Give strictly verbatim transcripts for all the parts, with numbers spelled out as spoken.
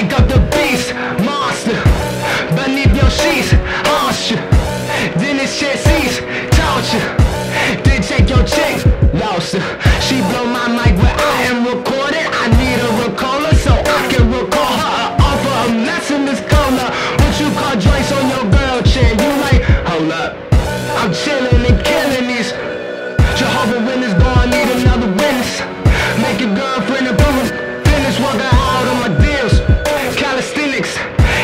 wake up the beast, monster. Beneath your sheets, hush you. Then this shit cease, torture. Then take your chick, lost her. She blow my mic where I am recorded. I need a recorder so I can recall her. Offer a mess in this corner. What you call joints on your girl chin? You like, hold up, I'm chillin' and killing these. Jehovah Witness, boy, I need another witness. Make your girlfriend a woman. Finish what I out on my deals. Calisthenics,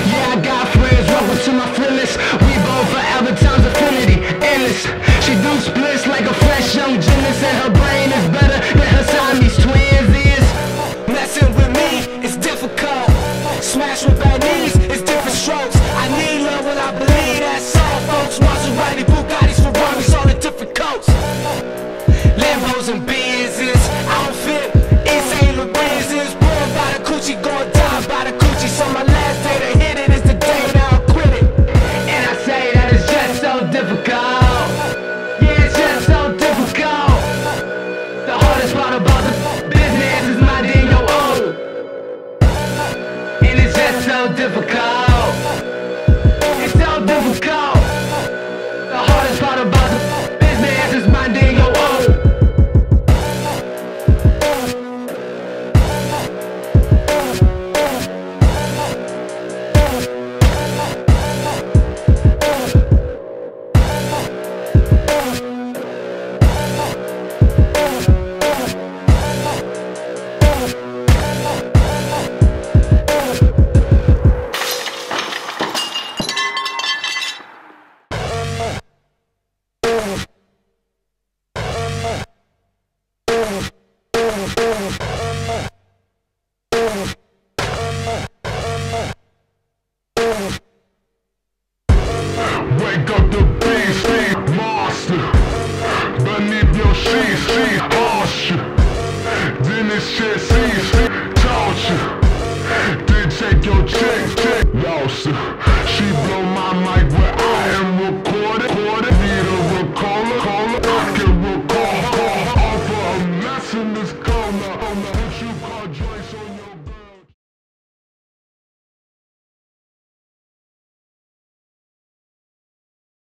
yeah, I got friends. Welcome to my friend list. We both forever times infinity, endless. She do splits like a fresh young gymnast, and her brain is better than her Siamese twins is. Messing with me is difficult. Smash with bad knees is different strokes. I need love when I believe that's all, folks. Maserati, Bugattis, Ferraris, all the different coats. Lambos and Benzes, I don't fit. Insane the reasons. Born by the coochie, gonna die by the coochie. So my last day to hit it is the day that I'll quit it. And I say that it's just so difficult. Yeah, it's just so difficult. The hardest part about the business is minding your own. And it's just so difficult.